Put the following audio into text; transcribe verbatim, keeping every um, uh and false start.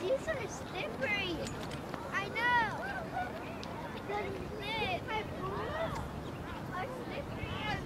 These are slippery. I know. It doesn't slip. My boobs are slippery.